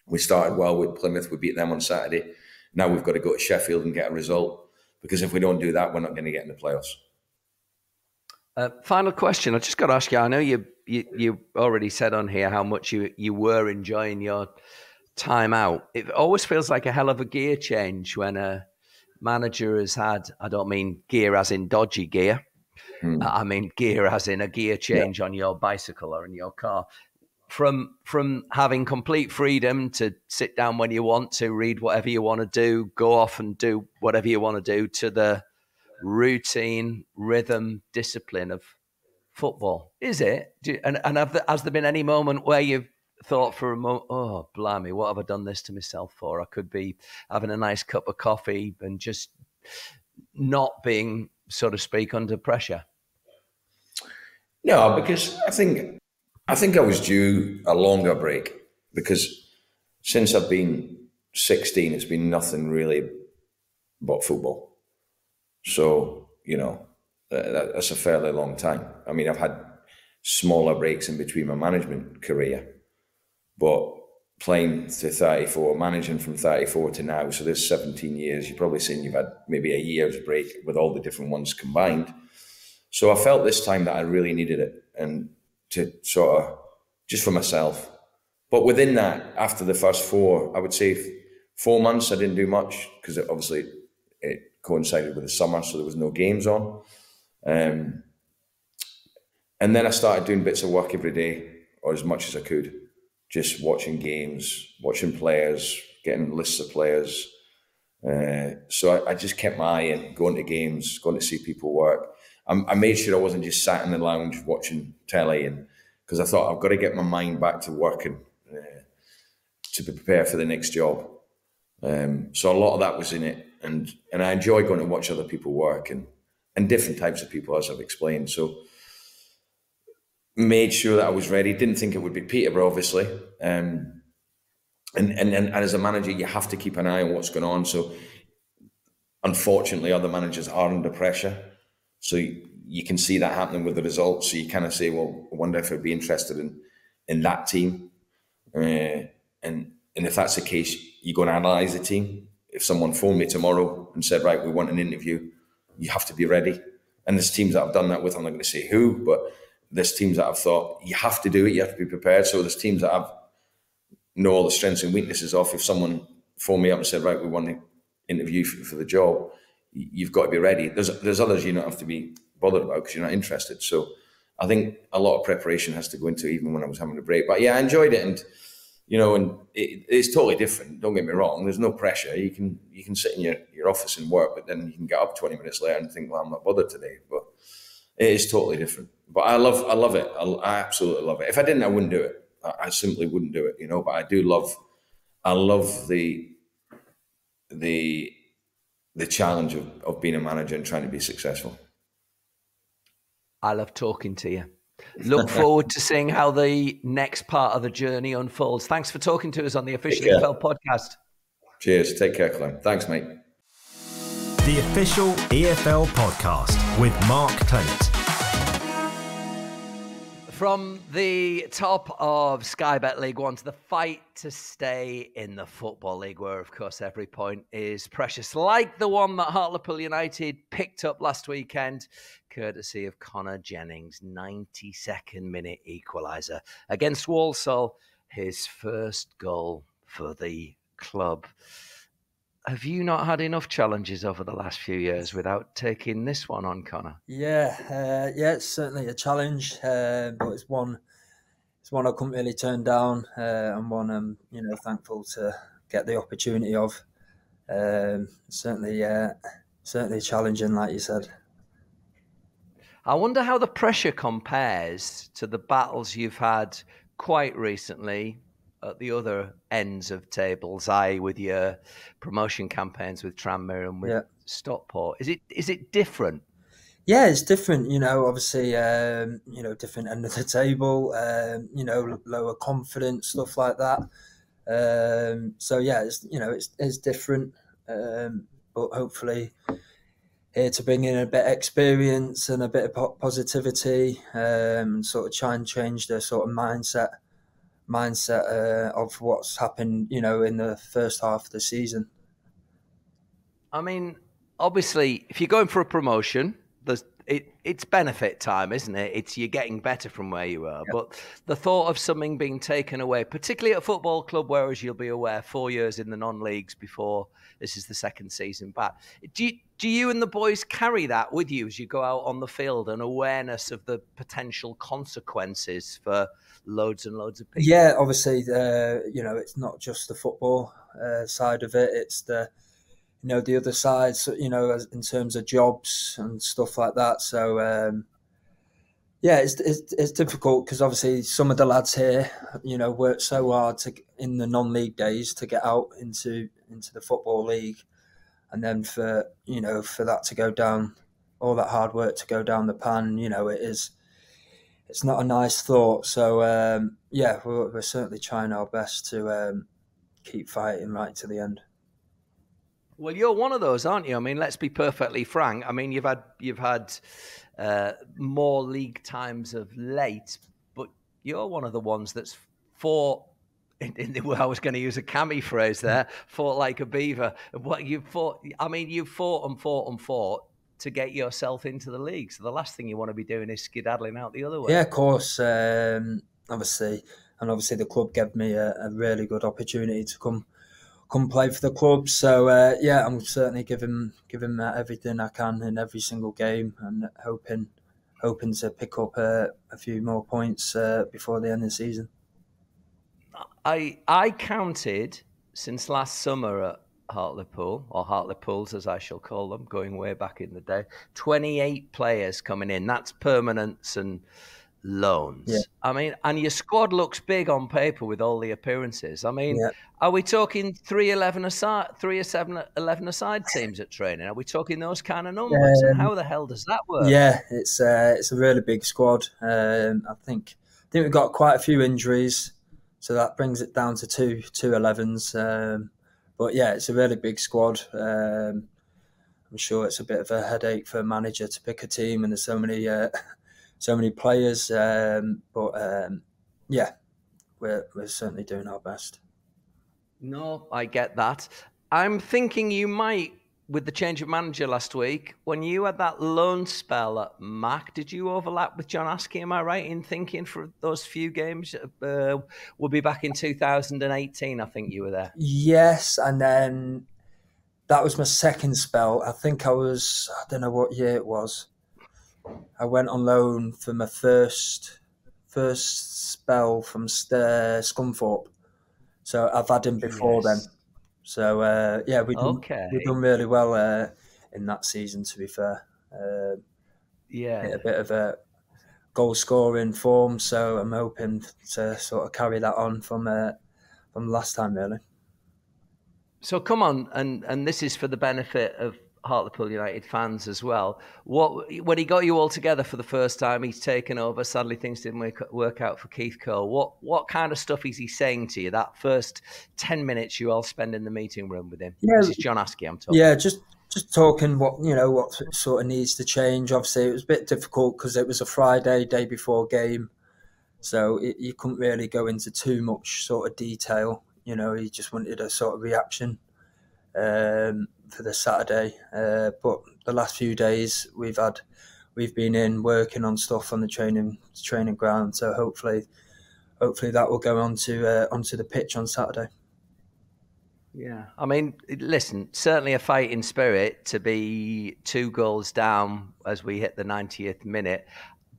We started well with Plymouth. We beat them on Saturday. Now we've got to go to Sheffield and get a result, because if we don't do that, we're not going to get in the playoffs. Uh, final question. I just got to ask you, I know you you, you already said on here how much you, you were enjoying your time out. It always feels like a hell of a gear change when a manager has had, I don't mean gear as in dodgy gear. Hmm. I mean gear as in a gear change yeah. on your bicycle or in your car. From from having complete freedom to sit down when you want to, read whatever you want to do, go off and do whatever you want to do, to the routine, rhythm, discipline of football. Is it? Do you, and and have the, has there been any moment where you've thought for a moment, oh, blimey, what have I done this to myself for? I could be having a nice cup of coffee and just not being, so to speak, under pressure. No, because I think... I think I was due a longer break, because since I've been sixteen, it's been nothing really but football. So, you know, that, that's a fairly long time. I mean, I've had smaller breaks in between my management career, but playing to thirty-four, managing from thirty-four to now, so there's seventeen years, you're probably saying you've had maybe a year's break with all the different ones combined. So I felt this time that I really needed it, and to sort of, just for myself. But within that, after the first four, I would say four months, I didn't do much, because it obviously it coincided with the summer, so there was no games on. Um, and then I started doing bits of work every day, or as much as I could, just watching games, watching players, getting lists of players. Uh, so I, I just kept my eye in, going to games, going to see people work. I, I made sure I wasn't just sat in the lounge watching telly, and because I thought, I've got to get my mind back to working uh, to prepare for the next job. Um, so a lot of that was in it. And and I enjoy going to watch other people work, and, and different types of people, as I've explained. So made sure that I was ready. Didn't think it would be Peterborough, obviously. Um, and, and, and as a manager, you have to keep an eye on what's going on. So unfortunately, other managers are under pressure. So you, you can see that happening with the results. So you kind of say, well, I wonder if I'd be interested in, in that team. Uh, and and if that's the case, you go and analyse the team. If someone phoned me tomorrow and said, right, we want an interview, you have to be ready. And there's teams that I've done that with. I'm not going to say who, but there's teams that I've thought, you have to do it, you have to be prepared. So there's teams that I've know all the strengths and weaknesses of. If someone phoned me up and said, right, we want an interview for, for the job, you've got to be ready. There's, there's others you don't have to be bothered about because you're not interested. So I think a lot of preparation has to go into, even when I was having a break. But yeah, I enjoyed it, and you know, and it, it's totally different. Don't get me wrong. There's no pressure. You can you can sit in your, your office and work, but then you can get up twenty minutes later and think, well, I'm not bothered today. But it is totally different. But I love I love it. I, I absolutely love it. If I didn't, I wouldn't do it. I, I simply wouldn't do it. You know. But I do love. I love the the the challenge of of being a manager and trying to be successful. I love talking to you. Look forward to seeing how the next part of the journey unfolds. Thanks for talking to us on the Official E F L podcast. Cheers. Take care, Clem. Thanks, mate. The Official E F L podcast with Mark Clement. From the top of Sky Bet League One to the fight to stay in the Football League, where, of course, every point is precious, like the one that Hartlepool United picked up last weekend, courtesy of Connor Jennings' ninety-second minute equaliser against Walsall, his first goal for the club. Have you not had enough challenges over the last few years without taking this one on, Connor? Yeah, uh, yeah, it's certainly a challenge, uh, but it's one, it's one I couldn't really turn down, uh, and one I'm, you know, thankful to get the opportunity of. Um, certainly, uh, certainly challenging, like you said. I wonder how the pressure compares to the battles you've had quite recently at the other ends of tables, that is with your promotion campaigns with Tranmere and with yeah. Stockport. Is it is it different? Yeah, it's different. You know, obviously, um, you know, different end of the table, um, you know, lower confidence, stuff like that. Um, so, yeah, it's, you know, it's, it's different, um, but hopefully here to bring in a bit of experience and a bit of positivity, um, sort of try and change the sort of mindset mindset uh, of what's happened, you know, in the first half of the season. I mean, obviously, if you're going for a promotion, there's it, it's benefit time, isn't it? It's you're getting better from where you are. Yeah. But the thought of something being taken away, particularly at a football club, whereas you'll be aware four years in the non-leagues before this is the second season back. Do you, do you and the boys carry that with you as you go out on the field, an awareness of the potential consequences for loads and loads of people? Yeah, obviously, uh, you know, it's not just the football uh, side of it. It's the, you know, the other side, so, you know, as, in terms of jobs and stuff like that. So, um, yeah, it's, it's, it's difficult because obviously some of the lads here, you know, worked so hard to in the non-league days to get out into into the Football League. And then for, you know, for that to go down, all that hard work to go down the pan, you know, it is, it's not a nice thought. So, um, yeah, we're, we're certainly trying our best to um, keep fighting right to the end. Well, you're one of those, aren't you? I mean, let's be perfectly frank. I mean, you've had you've had uh, more league times of late, but you're one of the ones that's fought. In, in the, I was going to use a Cammy phrase there. Fought like a beaver. What you fought? I mean, you fought and fought and fought to get yourself into the league. So the last thing you want to be doing is skedaddling out the other way. Yeah, of course. Um, obviously, and obviously the club gave me a, a really good opportunity to come. Come play for the club, so uh, yeah, I'm certainly giving giving that everything I can in every single game, and hoping hoping to pick up uh, a few more points uh, before the end of the season. I I counted since last summer at Hartlepool, or Hartlepools as I shall call them, going way back in the day, twenty-eight players coming in. That's permanents and loans. Yeah. I mean, and your squad looks big on paper with all the appearances. I mean, yeah. Are we talking three eleven aside, three or seven eleven aside teams at training? Are we talking those kind of numbers? Um, and how the hell does that work? Yeah, it's uh, it's a really big squad. Um, I think I think we've got quite a few injuries, so that brings it down to two two elevens. Um, but yeah, it's a really big squad. Um, I'm sure it's a bit of a headache for a manager to pick a team, and there's so many. Uh, So many players, um, but um, yeah, we're, we're certainly doing our best. No, I get that. I'm thinking you might, with the change of manager last week, when you had that loan spell at Mac, did you overlap with John Askey? Am I right in thinking for those few games? Uh, we'll be back in two thousand eighteen, I think you were there. Yes, and then that was my second spell. I think I was, I don't know what year it was. I went on loan for my first first spell from uh, Scunthorpe, so I've had him before yes. then. So uh, yeah, we've done, okay. we've done really well uh, in that season. To be fair, uh, yeah, hit a bit of a goal scoring form. So I'm hoping to sort of carry that on from uh, from last time, really. So come on, and and this is for the benefit of Hartlepool United fans as well. What when he got you all together for the first time, he's taken over. Sadly, things didn't work, work out for Keith Cole. What what kind of stuff is he saying to you that first ten minutes you all spend in the meeting room with him? Yeah, this is John Askey I'm talking. Yeah, about. just just talking what you know what sort of needs to change. Obviously, it was a bit difficult because it was a Friday, day before game, so it, you couldn't really go into too much sort of detail. You know, he just wanted a sort of reaction. Um, for the Saturday, uh, but the last few days we've had, we've been in working on stuff on the training training ground. So hopefully, hopefully that will go onto uh, onto the pitch on Saturday. Yeah, I mean, listen, certainly a fighting spirit to be two goals down as we hit the ninetieth minute.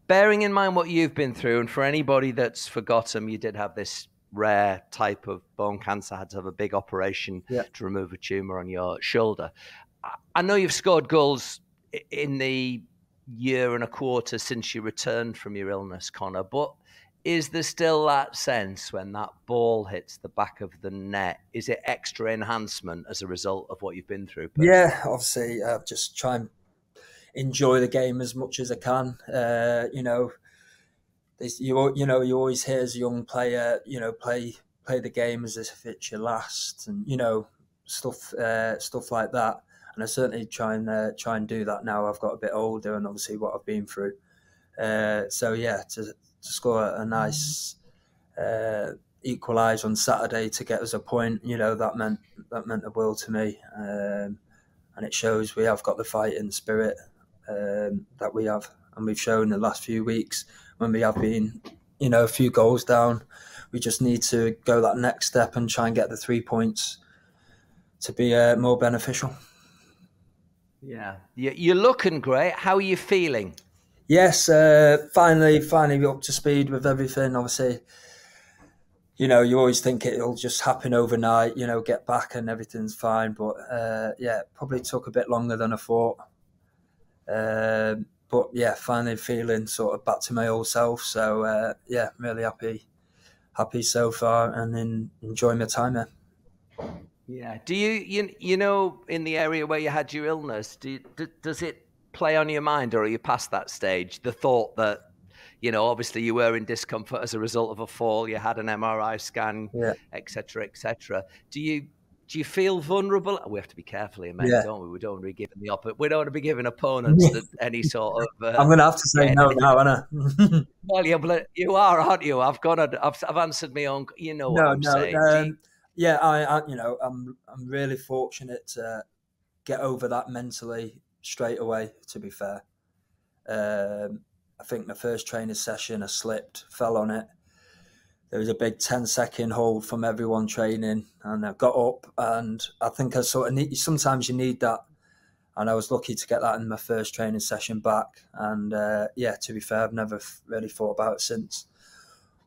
Bearing in mind what you've been through, and for anybody that's forgotten, you did have this rare type of bone cancer, had to have a big operation yeah. to remove a tumour on your shoulder. I know you've scored goals in the year and a quarter since you returned from your illness, Connor, but is there still that sense when that ball hits the back of the net? Is it extra enhancement as a result of what you've been through? Personally? Yeah, obviously, I've just try and enjoy the game as much as I can, uh, you know, You you know you always hear as a young player, you know, play play the game as if it's your last, and you know stuff uh, stuff like that. And I certainly try and uh, try and do that now. I've got a bit older, and obviously what I've been through. Uh, so yeah, to to score a nice uh, equaliser on Saturday to get us a point, you know, that meant that meant the world to me, um, and it shows we have got the fighting spirit um, that we have, and we've shown the last few weeks. When we have been, you know, a few goals down, we just need to go that next step and try and get the three points to be uh, more beneficial. Yeah, you're looking great. How are you feeling? Yes, uh, finally, finally we're up to speed with everything. Obviously, you know, you always think it'll just happen overnight. You know, get back and everything's fine. But uh, yeah, probably took a bit longer than I thought. Uh, But yeah, finally feeling sort of back to my old self. So uh, yeah, really happy, happy so far, and in, enjoying my time there. Yeah. Do you you you know in the area where you had your illness? Do, you, do does it play on your mind, or are you past that stage? The thought that you know, obviously, you were in discomfort as a result of a fall. You had an M R I scan, et cetera, et cetera. Do you do you feel vulnerable? We have to be careful here, mate, yeah. don't we? We don't want to be giving the op- we don't want to be giving opponents that any sort of. Uh, I'm going to have to say yeah, no now, aren't I? Well, you're bl- you are, aren't you? I've gone. I've, I've answered my own. You know no, what I'm no, saying. Um, you- yeah, I, I. You know, I'm. I'm really fortunate to get over that mentally straight away. To be fair, um, I think my first training session, I slipped, fell on it. There was a big ten second hold from everyone training, and I got up, and I think I sort of need, sometimes you need that. And I was lucky to get that in my first training session back. And uh, yeah, to be fair, I've never really thought about it since,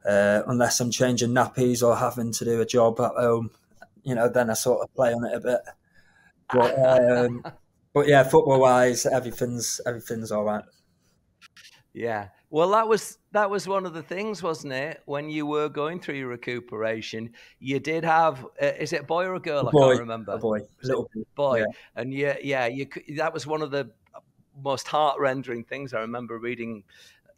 uh, unless I'm changing nappies or having to do a job at home, you know, then I sort of play on it a bit. But, um, but yeah, football wise, everything's, everything's all right. Yeah. Well, that was that was one of the things, wasn't it? When you were going through your recuperation, you did have, uh, is it a boy or a girl? A boy, I can't remember. A boy. A little boy. Yeah. And you, yeah, you, that was one of the most heart-rendering things. I remember reading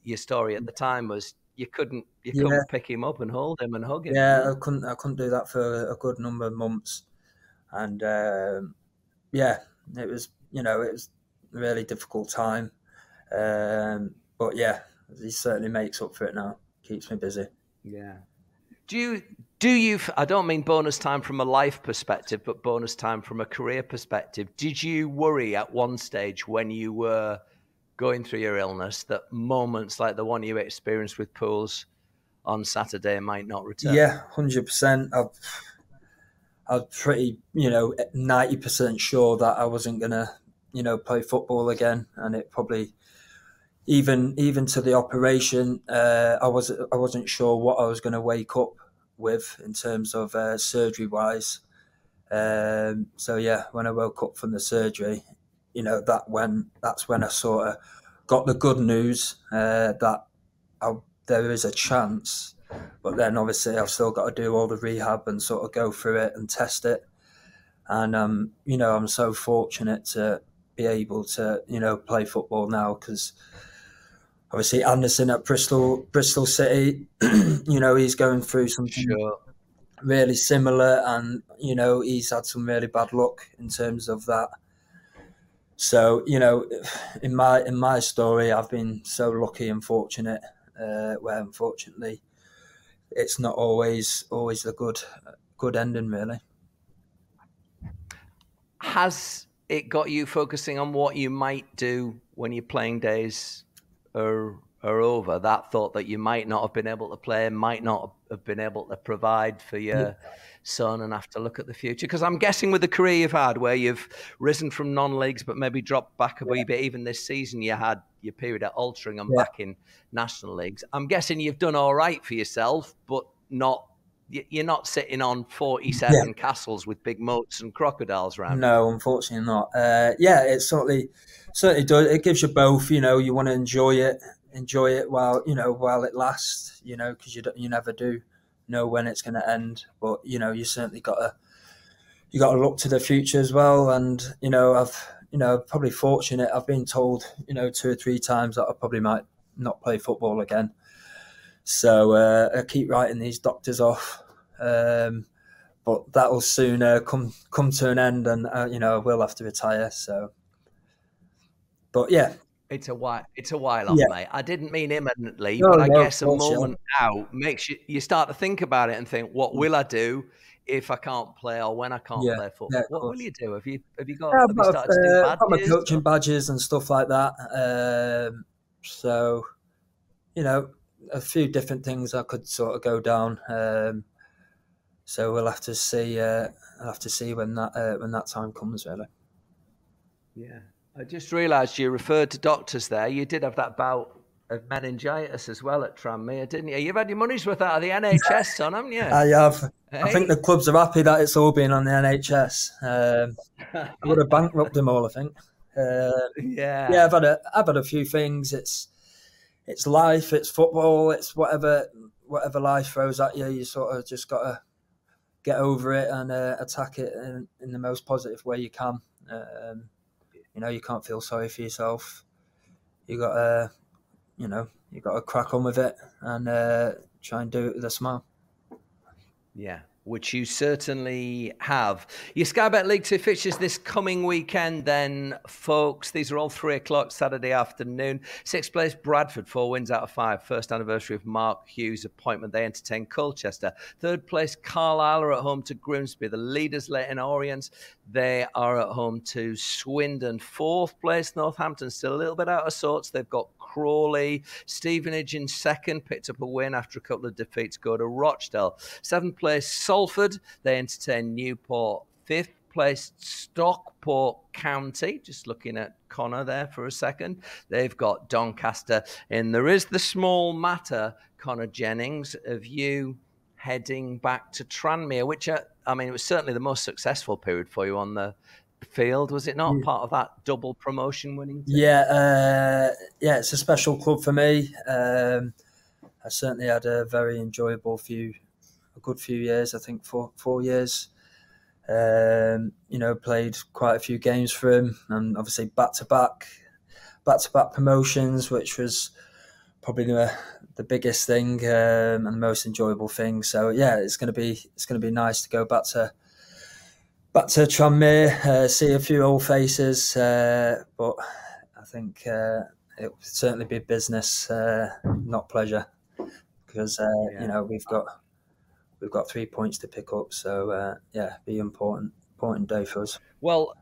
your story at the time was you couldn't you yeah. couldn't pick him up and hold him and hug him. Yeah, I couldn't, I couldn't do that for a good number of months. And um, yeah, it was, you know, it was a really difficult time. Um, but yeah. He certainly makes up for it now. Keeps me busy. Yeah. Do you, do you, I don't mean bonus time from a life perspective, but bonus time from a career perspective. Did you worry at one stage when you were going through your illness that moments like the one you experienced with Pools on Saturday might not return? Yeah, one hundred percent. I, I was pretty, you know, ninety percent sure that I wasn't going to, you know, play football again. And it probably... Even even to the operation, uh, I was I wasn't sure what I was going to wake up with in terms of uh, surgery wise. Um, so yeah, when I woke up from the surgery, you know that when that's when I sort of got the good news uh, that I, there is a chance, but then obviously I've still got to do all the rehab and sort of go through it and test it. And um, you know, I'm so fortunate to be able to you know play football now because. Obviously, Anderson at Bristol Bristol City, you know, he's going through something sure. really similar, and you know he's had some really bad luck in terms of that. So you know, in my in my story, I've been so lucky and fortunate, uh, where unfortunately, it's not always always the good good ending really. Has it got you focusing on what you might do when you're playing days? Are, are over, that thought that you might not have been able to play, might not have been able to provide for your yeah. son and have to look at the future? Because I'm guessing with the career you've had where you've risen from non-leagues but maybe dropped back a yeah. wee bit, even this season you had your period at altering and yeah. back in national leagues. I'm guessing you've done all right for yourself, but not you're not sitting on forty-seven yeah. castles with big moats and crocodiles around. No, unfortunately not. Uh, yeah, it certainly certainly does. It gives you both. You know, you want to enjoy it, enjoy it while you know while it lasts. You know, because you don't, you never do know when it's going to end. But you know, you certainly got to you got to look to the future as well. And you know, I've you know probably fortunate. I've been told you know two or three times that I probably might not play football again. So uh, I keep writing these doctors off, um, but that will soon uh, come come to an end, and uh, you know I will have to retire. So, but yeah, it's a while. It's a while off, yeah. mate. I didn't mean imminently, no, but I no, guess a moment out makes you you start to think about it and think, what will I do if I can't play or when I can't yeah, play football? Yeah, what will you do? Have you have you got? Yeah, have you started to do badges? I've got my coaching badges and stuff like that. Um, so, you know. A few different things I could sort of go down, um, so we'll have to see. Uh, I'll have to see when that uh, when that time comes, really. Yeah, I just realised you referred to doctors there. You did have that bout of meningitis as well at Tranmere, didn't you? You've had your money's worth out of the N H S, son, haven't you? I have. Hey? I think the clubs are happy that it's all been on the N H S. Um, I would have bankrupted them all, I think. Uh, yeah, yeah. I've had a, I've had a few things. It's It's life, it's football, it's whatever whatever life throws at you. You sort of just got to get over it and uh, attack it in, in the most positive way you can. Um, you know, you can't feel sorry for yourself. You got to, you know, you got to crack on with it and uh, try and do it with a smile. Yeah, which you certainly have. Your Sky Bet League Two fixtures this coming weekend then, folks. These are all three o'clock Saturday afternoon. Sixth place, Bradford, four wins out of five. First anniversary of Mark Hughes' appointment. They entertain Colchester. Third place, Carlisle are at home to Grimsby. The leaders, Leighton Orient, they are at home to Swindon. Fourth place, Northampton, still a little bit out of sorts. They've got Crawley. Stevenage in second, picked up a win after a couple of defeats, go to Rochdale. Seventh place, Salford. They entertain Newport. Fifth place, Stockport County. Just looking at Connor there for a second. They've got Doncaster in. There is the small matter, Connor Jennings, of you heading back to Tranmere, which, are, I mean, it was certainly the most successful period for you on the field, was it not? Part of that double promotion winning team? Yeah, uh, yeah, it's a special club for me. Um, I certainly had a very enjoyable few, a good few years, I think four, four years. Um, you know, played quite a few games for him, and obviously back-to-back, back-to-back promotions, which was probably the, the biggest thing um, and the most enjoyable thing. So yeah, it's gonna be it's gonna be nice to go back to Back to Tranmere, uh, see a few old faces, uh, but I think uh, it will certainly be business, uh, not pleasure, because uh, yeah. you know we've got we've got three points to pick up. So uh, yeah, be important important day for us. Well,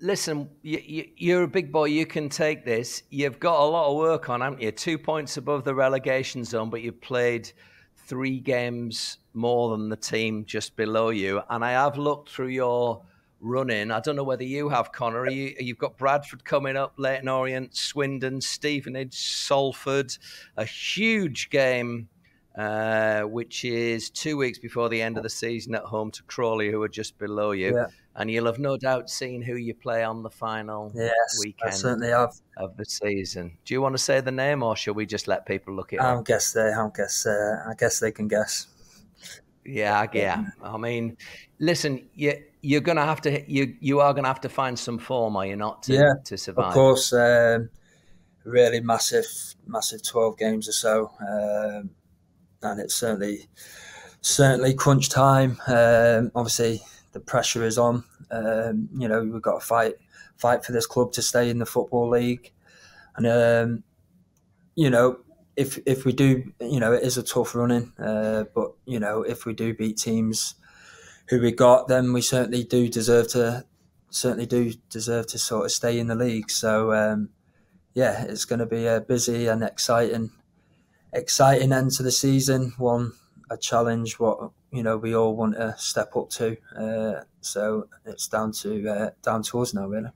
listen, you, you, you're a big boy. You can take this. You've got a lot of work on, haven't you? Two points above the relegation zone, but you've played three games more than the team just below you. And I have looked through your run-in. I don't know whether you have, Connor. Are you, you've got Bradford coming up, Leighton Orient, Swindon, Stevenage, Salford. A huge game, uh, which is two weeks before the end of the season at home to Crawley, who are just below you. Yeah. And you'll have no doubt seen who you play on the final yes, weekend I certainly have. of the season. Do you want to say the name, or shall we just let people look it up? I guess they, I guess, uh, I guess they can guess. Yeah, yeah. I mean, listen, you you're gonna have to you you are gonna have to find some form, are you not, to, yeah, to survive? Of course, um, really massive, massive twelve games or so, um, and it's certainly certainly crunch time. Um, obviously, the pressure is on. Um, you know, we've got to fight fight for this club to stay in the Football League, and um, you know. If if we do, you know, it is a tough running, uh, but, you know, if we do beat teams who we got, then we certainly do deserve to, certainly do deserve to sort of stay in the league. So, um, yeah, it's going to be a busy and exciting, exciting end to the season. One, a challenge, what, you know, we all want to step up to. Uh, so it's down to, uh, down to us now, really.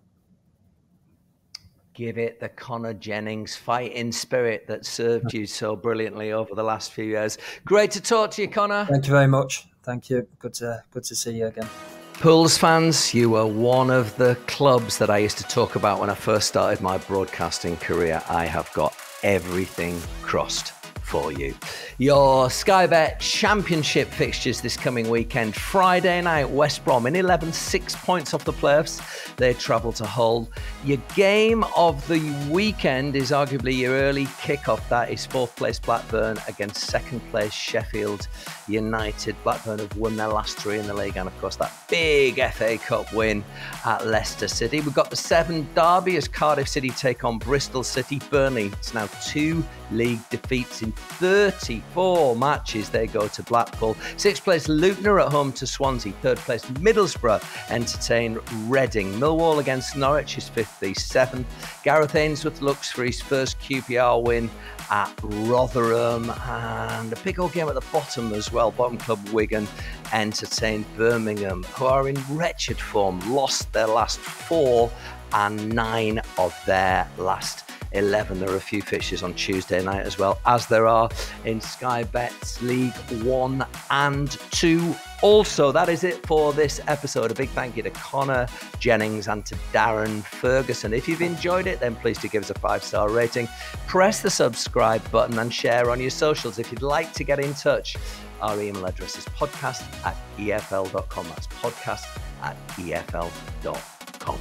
Give it the Connor Jennings fighting spirit that served you so brilliantly over the last few years. Great to talk to you, Connor. Thank you very much. Thank you. Good to, good to see you again. Pools fans, you were one of the clubs that I used to talk about when I first started my broadcasting career. I have got everything crossed for you. Your Sky Bet Championship fixtures this coming weekend. Friday night, West Brom in eleven, six points off the playoffs. They travel to Hull. Your game of the weekend is arguably your early kickoff. That is fourth place Blackburn against second place Sheffield United. Blackburn have won their last three in the league, and of course that big F A Cup win at Leicester City. We've got the seven derby as Cardiff City take on Bristol City. Burnley, it's now two league defeats in thirty-four matches. They go to Blackpool. Sixth place Luton are at home to Swansea. Third place Middlesbrough entertain Reading. Millwall against Norwich is fifth, the seventh. Gareth Ainsworth looks for his first Q P R win at Rotherham, and a big old game at the bottom as well. Bottom club Wigan entertain Birmingham, who are in wretched form, lost their last four and nine of their last eleven. There are a few fixtures on Tuesday night as well, as there are in Sky Bet's League One and Two. Also, that is it for this episode. A big thank you to Connor Jennings and to Darren Ferguson. If you've enjoyed it, then please do give us a five-star rating. Press the subscribe button and share on your socials. If you'd like to get in touch, our email address is podcast at E F L dot com. That's podcast at E F L dot com.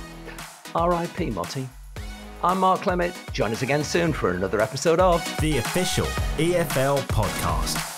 R I P Motti. I'm Mark Clement. Join us again soon for another episode of The Official E F L Podcast.